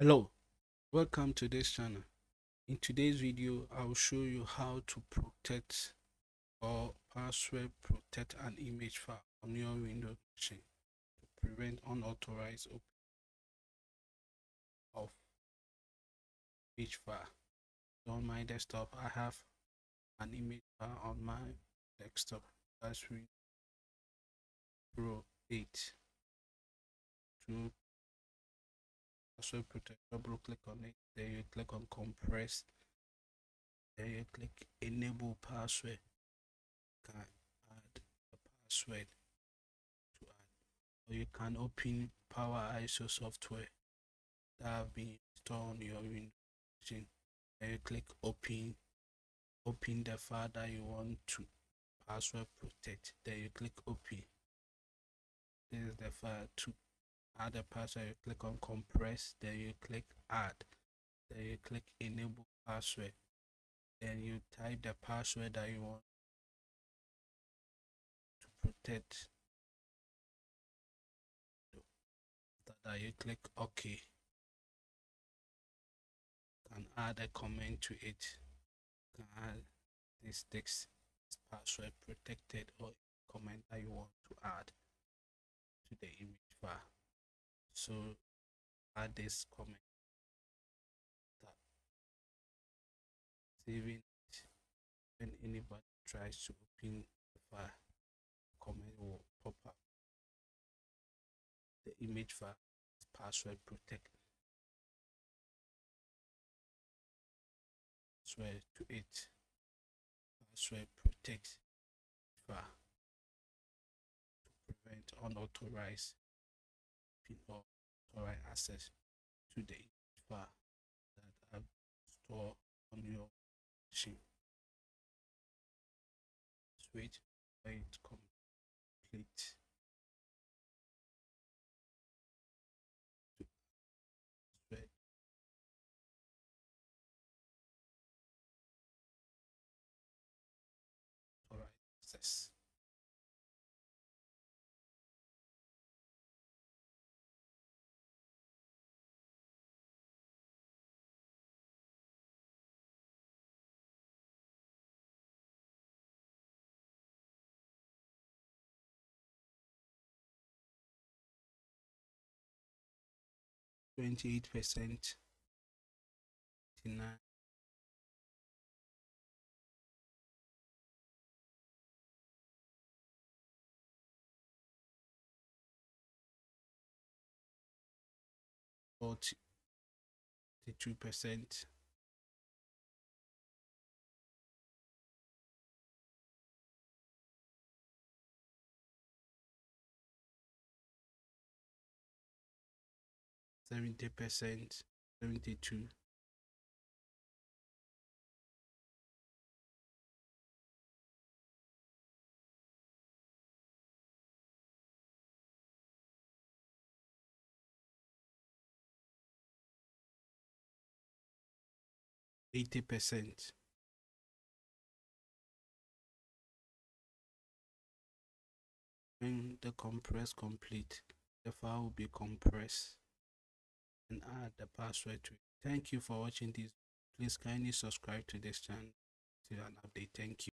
Hello, welcome to this channel. In today's video, I will show you how to protect or password protect an image file on your Windows machine to prevent unauthorized opening of image file. On my desktop, I have an image file on my desktop. That's Windows Pro 8. To password protect, double click on it, then you click on compress, then you click enable password. You can add a password to add, or you can open Power ISO software that have been installed on your Windows machine. Then you click open the file that you want to password protect, then you click open. This is the file to add a password. You click on compress, then you click add, then you click enable password, then you type the password that you want to protect. After that, you click OK and add a comment to it. You can add this text password protected or comment that you want to add to the image file. So add this comment, saving it. When anybody tries to open the file, comment will pop up. The image file is password protected. Password to it. Password protects file to prevent unauthorized people or access to the file that are stored on your machine. Switch for it complete authorized access. %, 9. But 32%. 70%, 72%, 80%. 9. The compress complete, the file will be compressed and add the password to it. Thank you for watching this. Please kindly subscribe to this channel. Till an update. Thank you.